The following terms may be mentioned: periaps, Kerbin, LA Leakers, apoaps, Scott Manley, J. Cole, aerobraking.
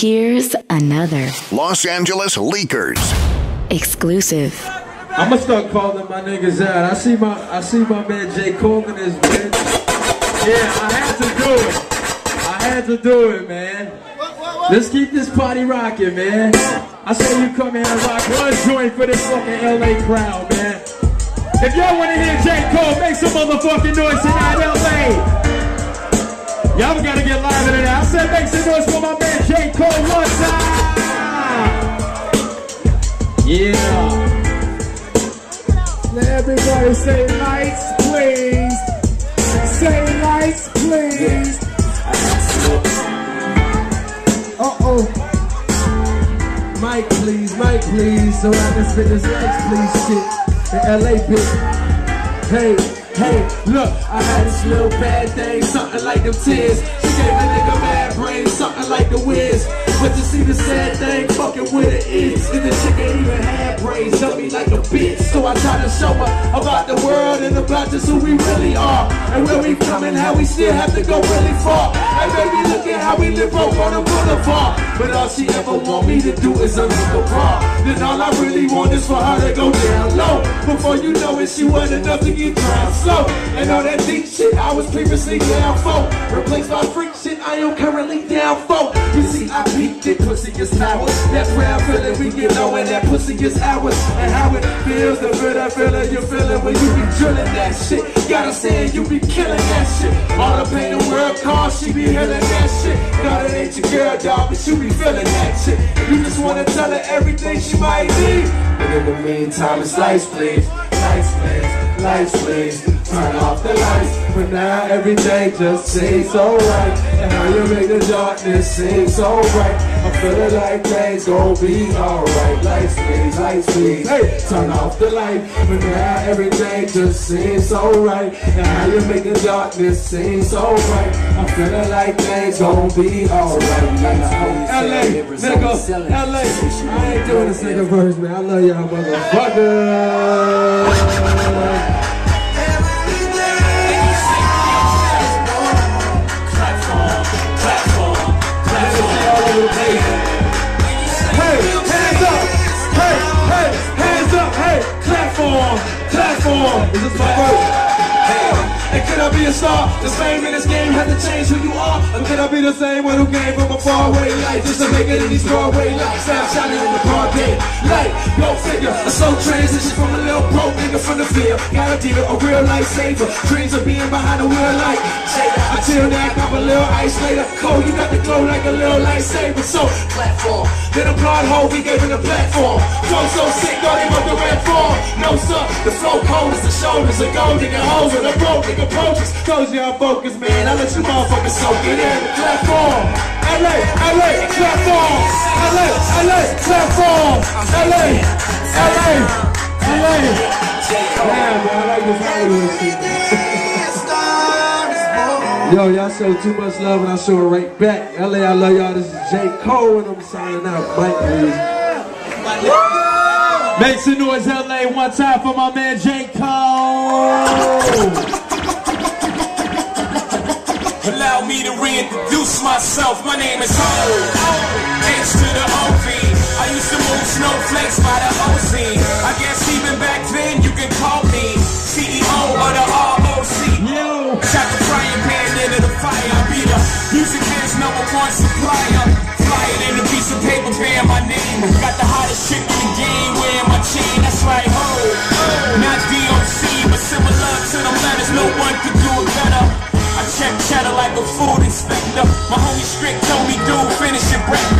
Here's another Los Angeles Leakers exclusive. I'ma start calling my niggas out. I see my man J. Cole in this bitch. Yeah, I had to do it. I had to do it, man. What? Let's keep this party rocking, man. I say you come here and rock one joint for this fucking LA crowd, man. If y'all wanna hear J. Cole, make some motherfucking noise tonight, LA. Y'all gotta get live in it. I said make some noise for my man J. Cole one time. Yeah. Let everybody say lights, please. Say lights, please. Uh-oh. Mic, please. So I can spit this lights, please shit. The LA bitch. Hey, look. I had this little bad thing, something like them tears. She gave a nigga mad brain, something like the whiz. But you see the sad thing, fucking with it is. And the chick ain't even had braids, tell me like a bitch. So I try to show her about the world and about just who we really are. And where we come and how we still have to go really far. And baby, look at how we live over on the boulevard. But all she ever want me to do is unhook the bra. Then all I really want is for her to go down low. Before you know it, she wasn't enough to get drowned slow. And all that deep shit I was previously down for, replaced by freak shit I am currently down for. You see, I be that pussy is power. That's where I feel it. We get low and that pussy is ours. And how it feels, the feel that feeling you feeling when you be drilling that shit. Gotta say it, you be killing that shit. All the pain in the world cause she be healing that shit. God, it ain't your girl, dog, but you be feeling that shit. You just wanna tell her everything she might need. And in the meantime, it's lights, please. Lights, please. Lights, please. Turn off the lights. But now everything just seems so right. And how you make the darkness seem so bright. I'm feeling like things gon' be alright. Lights please, hey, turn off the light. But now everything just seems so right. And how you make the darkness seem so bright. I'm feeling like things gon' be alright. LA, I ain't doing a single verse, man. I love y'all motherfuckers. Is this my first? And could I be a star? The fame in this game had to change who you are. And could I be the same one who came from a faraway life just to make it in these faraway lights? Sam shining in the broad day light, go figure. A slow transition from a little broke nigga from the field. Got a deal, a real lifesaver. Dreams of being behind the wheel like shader. Until now, I'm a little isolator. Cole, you got the glow like a little lightsaber. So platform, then applaud hoe, we gave it a platform. Flow so sick, don't even the red form. No sir, the flow cold is the shoulders of gold nigga hoes and the broke nigga. Approaches, close y'all focus, man. I let you motherfuckers soak it in. Platform, LA, platform, LA, platform, LA. Damn, man, I like this melody. Yo, y'all show too much love, and I show it right back. LA, I love y'all. This is J. Cole, and I'm signing out. Bye. Make some noise, LA, one time for my man J. Cole. Allow me to reintroduce myself, my name is Cole. Thanks to the OV, I used to move snowflakes by the OZ. I guess even back then you can call me CEO of the ROC. Shot the frying pan into the fire, I be the music man's #1 supplier. Fly it in a piece of paper, bear my name. Got the hottest chick in the game, wearing my chain, that's right, ho. Not DOC, but similar to them letters, no one could do it better. I check cheddar like a food inspector. My homie strict told me, dude, finish your breakfast.